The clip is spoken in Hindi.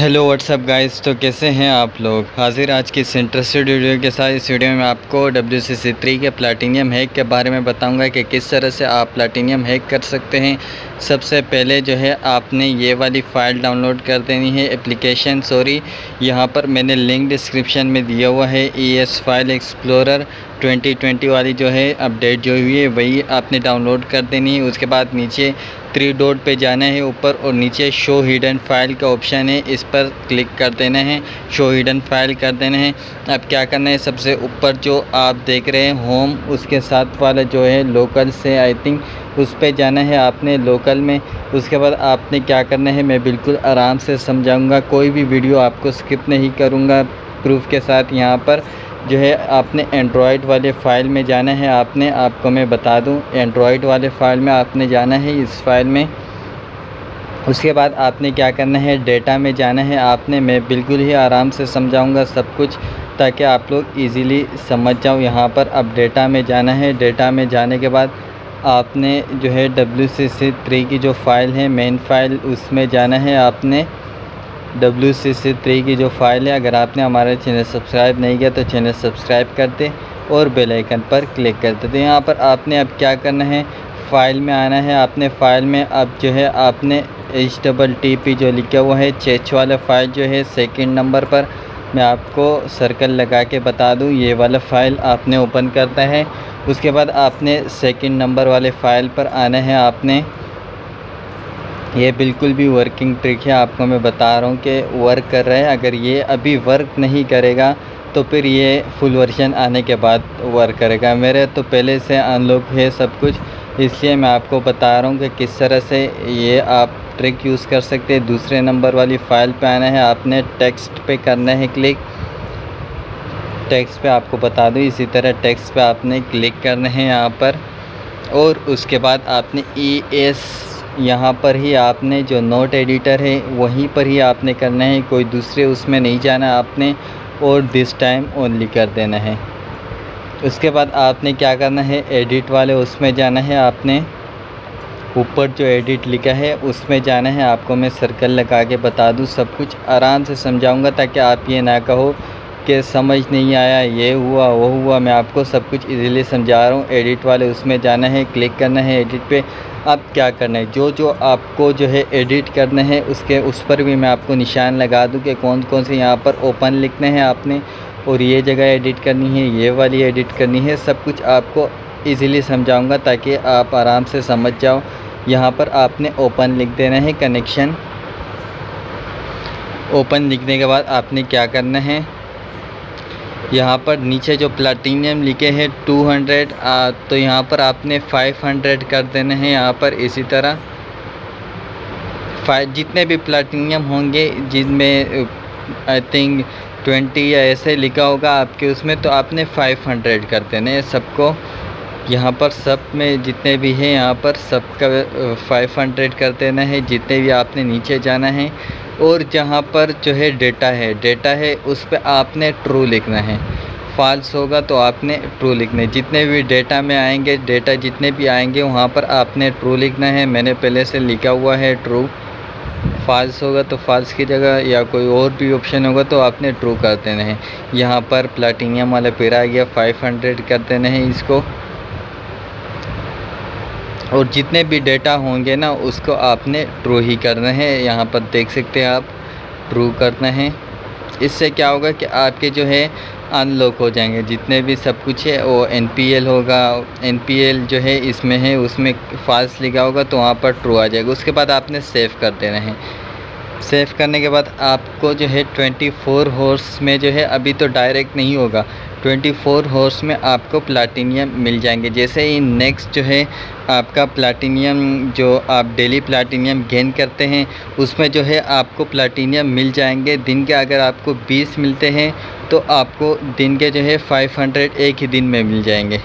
हेलो व्हाट्सअप गाइस, तो कैसे हैं आप लोग। हाजिर आज की इस इंटरेस्टेड वीडियो के साथ। इस वीडियो में आपको WCC3 के प्लैटिनियम हैक के बारे में बताऊंगा कि किस तरह से आप प्लैटिनियम हैक कर सकते हैं। सबसे पहले जो है आपने ये वाली फ़ाइल डाउनलोड कर देनी है, एप्लीकेशन सॉरी। यहाँ पर मैंने लिंक डिस्क्रिप्शन में दिया हुआ है। ES फाइल एक्सप्लोरर 2020 वाली जो है अपडेट जो हुई है वही आपने डाउनलोड कर देनी है। उसके बाद नीचे 3 डॉट पे जाना है ऊपर, और नीचे शो हिडन फाइल का ऑप्शन है, इस पर क्लिक कर देना है, शो हिडन फाइल कर देना है। अब क्या करना है, सबसे ऊपर जो आप देख रहे हैं होम, उसके साथ वाला जो है लोकल से आई थिंक उस पे जाना है आपने लोकल में। उसके बाद आपने क्या करना है, मैं बिल्कुल आराम से समझाऊँगा, कोई भी वीडियो आपको स्किप नहीं करूँगा। प्रूफ के साथ यहाँ पर जो है आपने एंड्रॉयड वाले फ़ाइल में जाना है। आपने आपको मैं बता दूं, एंड्रॉयड वाले फ़ाइल में आपने जाना है, इस फाइल में। उसके बाद आपने क्या करना है, डेटा में जाना है आपने। मैं बिल्कुल ही आराम से समझाऊंगा सब कुछ ताकि आप लोग इजीली समझ जाओ। यहाँ पर अब डेटा में जाना है। डेटा में जाने के बाद आपने जो है WCC3 की जो फ़ाइल है मेन फ़ाइल, उसमें जाना है आपने। WCC3 की जो फ़ाइल है, अगर आपने हमारा चैनल सब्सक्राइब नहीं किया तो चैनल सब्सक्राइब कर दें और बेल आइकन पर क्लिक कर दें। तो यहाँ पर आपने अब क्या करना है, फ़ाइल में आना है आपने। फ़ाइल में अब जो है आपने HTTP जो लिखा हुआ है चेच वाला फ़ाइल जो है सेकंड नंबर पर, मैं आपको सर्कल लगा के बता दूं, ये वाला फ़ाइल आपने ओपन करता है। उसके बाद आपने सेकंड नंबर वाले फ़ाइल पर आना है आपने। ये बिल्कुल भी वर्किंग ट्रिक है, आपको मैं बता रहा हूँ कि वर्क कर रहा है। अगर ये अभी वर्क नहीं करेगा तो फिर ये फुल वर्जन आने के बाद वर्क करेगा। मेरे तो पहले से अनलॉक है सब कुछ, इसलिए मैं आपको बता रहा हूँ कि किस तरह से ये आप ट्रिक यूज़ कर सकते हैं। दूसरे नंबर वाली फ़ाइल पे आना है आपने, टेक्स्ट पे करना है क्लिक। टेक्स्ट पे आपको बता दूँ, इसी तरह टेक्स्ट पे आपने क्लिक करना है यहाँ पर। और उसके बाद आपने ES यहाँ पर ही आपने जो नोट एडिटर है वहीं पर ही आपने करना है, कोई दूसरे उसमें नहीं जाना आपने, और दिस टाइम ओनली कर देना है। उसके बाद आपने क्या करना है, एडिट वाले उसमें जाना है आपने, ऊपर जो एडिट लिखा है उसमें जाना है। आपको मैं सर्कल लगा के बता दूँ, सब कुछ आराम से समझाऊँगा ताकि आप ये ना कहो कि समझ नहीं आया, ये हुआ वो हुआ। मैं आपको सब कुछ इजीली समझा रहा हूँ। एडिट वाले उसमें जाना है, क्लिक करना है एडिट पे। अब क्या करना है, जो जो आपको जो है एडिट करना है उसके उस पर भी मैं आपको निशान लगा दूँ कि कौन कौन से यहाँ पर ओपन लिखने हैं आपने, और ये जगह एडिट करनी है, ये वाली एडिट करनी है। सब कुछ आपको ईज़िली समझाऊँगा ताकि आप आराम से समझ जाओ। यहाँ पर आपने ओपन लिख देना है, कनेक्शन ओपन लिखने के बाद आपने क्या करना है, यहाँ पर नीचे जो प्लैटिनियम लिखे हैं 200 तो यहाँ पर आपने 500 कर देना है। यहाँ पर इसी तरह जितने भी प्लैटिनियम होंगे जिनमें आई थिंक 20 या ऐसे लिखा होगा आपके उसमें, तो आपने 500 कर देना है सबको। यहाँ पर सब में जितने भी हैं यहाँ पर सबका 500 कर देना है, जितने भी आपने नीचे जाना है। और जहाँ पर जो है डेटा है उस पर आपने ट्रू लिखना है, फॉल्स होगा तो आपने ट्रू लिखना है। जितने भी डेटा में आएंगे, डेटा जितने भी आएंगे वहाँ पर आपने ट्रू लिखना है। मैंने पहले से लिखा हुआ है ट्रू, फॉल्स होगा तो फॉल्स की जगह या कोई और भी ऑप्शन होगा तो आपने ट्रू कर देना है। यहाँ पर प्लैटिनियम वाला पेड़ आ गया, 500 कर देना है इसको। और जितने भी डेटा होंगे ना उसको आपने ट्रू ही करना है। यहाँ पर देख सकते हैं आप, ट्रू करना है। इससे क्या होगा कि आपके जो है अनलॉक हो जाएंगे जितने भी सब कुछ है। वो NPL होगा, NPL जो है इसमें है, उसमें फॉल्स लिखा होगा तो वहाँ पर ट्रू आ जाएगा। उसके बाद आपने सेव कर देना है। सेव करने के बाद आपको जो है 24 हॉर्स में जो है, अभी तो डायरेक्ट नहीं होगा, 24 हॉर्स में आपको प्लैटिनियम मिल जाएंगे। जैसे ही नेक्स्ट जो है आपका प्लैटिनियम, जो आप डेली प्लैटिनियम गेन करते हैं उसमें जो है आपको प्लैटिनियम मिल जाएंगे। दिन के अगर आपको 20 मिलते हैं तो आपको दिन के जो है 500 एक ही दिन में मिल जाएंगे।